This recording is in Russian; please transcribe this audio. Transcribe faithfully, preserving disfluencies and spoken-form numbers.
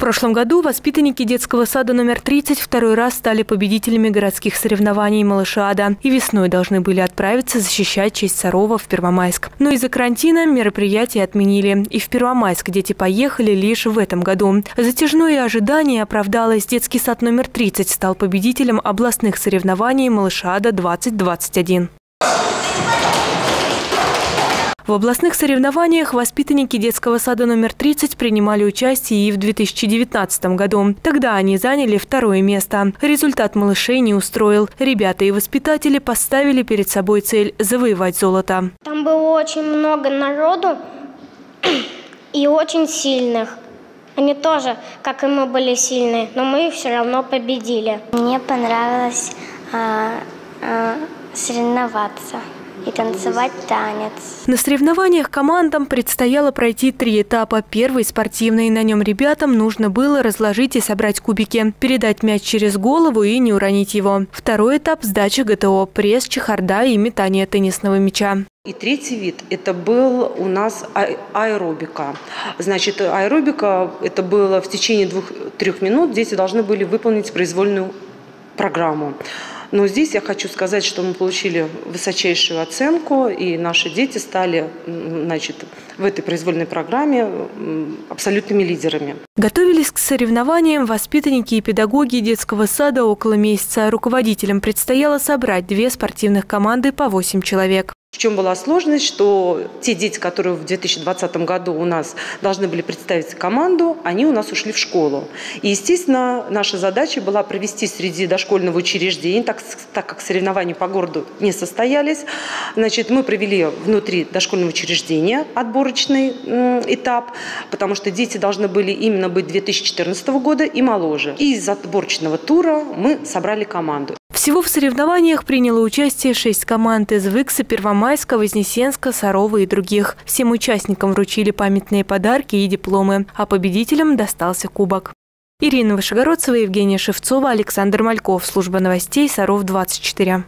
В прошлом году воспитанники детского сада номер тридцать второй раз стали победителями городских соревнований «Малышиада» и весной должны были отправиться защищать честь Сарова в Первомайск. Но из-за карантина мероприятие отменили. И в Первомайск дети поехали лишь в этом году. Затяжное ожидание оправдалось. Детский сад номер тридцать стал победителем областных соревнований «Малышиада-двадцать двадцать один». В областных соревнованиях воспитанники детского сада номер тридцать принимали участие и в две тысячи девятнадцатом году. Тогда они заняли второе место. Результат малышей не устроил. Ребята и воспитатели поставили перед собой цель завоевать золото. Там было очень много народу и очень сильных. Они тоже, как и мы, были сильные, но мы их все равно победили. Мне понравилось а, а, соревноваться и танцевать танец. На соревнованиях командам предстояло пройти три этапа. Первый – спортивный. На нем ребятам нужно было разложить и собрать кубики, передать мяч через голову и не уронить его. Второй этап – сдача ГТО, пресс, чехарда и метание теннисного мяча. И третий вид – это был у нас аэробика. Значит, аэробика – это было в течение двух-трех минут. Дети должны были выполнить произвольную программу. Но здесь я хочу сказать, что мы получили высочайшую оценку, и наши дети стали, значит, в этой произвольной программе абсолютными лидерами. Готовились к соревнованиям воспитанники и педагоги детского сада около месяца. Руководителям предстояло собрать две спортивных команды по восемь человек. В чем была сложность, что те дети, которые в две тысячи двадцатом году у нас должны были представить команду, они у нас ушли в школу. И, естественно, наша задача была провести среди дошкольного учреждения, так, так как соревнования по городу не состоялись. Значит, мы провели внутри дошкольного учреждения отборочный этап, потому что дети должны были именно быть две тысячи четырнадцатого года и моложе. И из отборочного тура мы собрали команду. Всего в соревнованиях приняло участие шесть команд из Выкса, Первомайска, Вознесенска, Сарова и других. Всем участникам вручили памятные подарки и дипломы, а победителям достался кубок. Ирина Вышгородцева, Евгения Шевцова, Александр Мальков. Служба новостей «Саров двадцать четыре».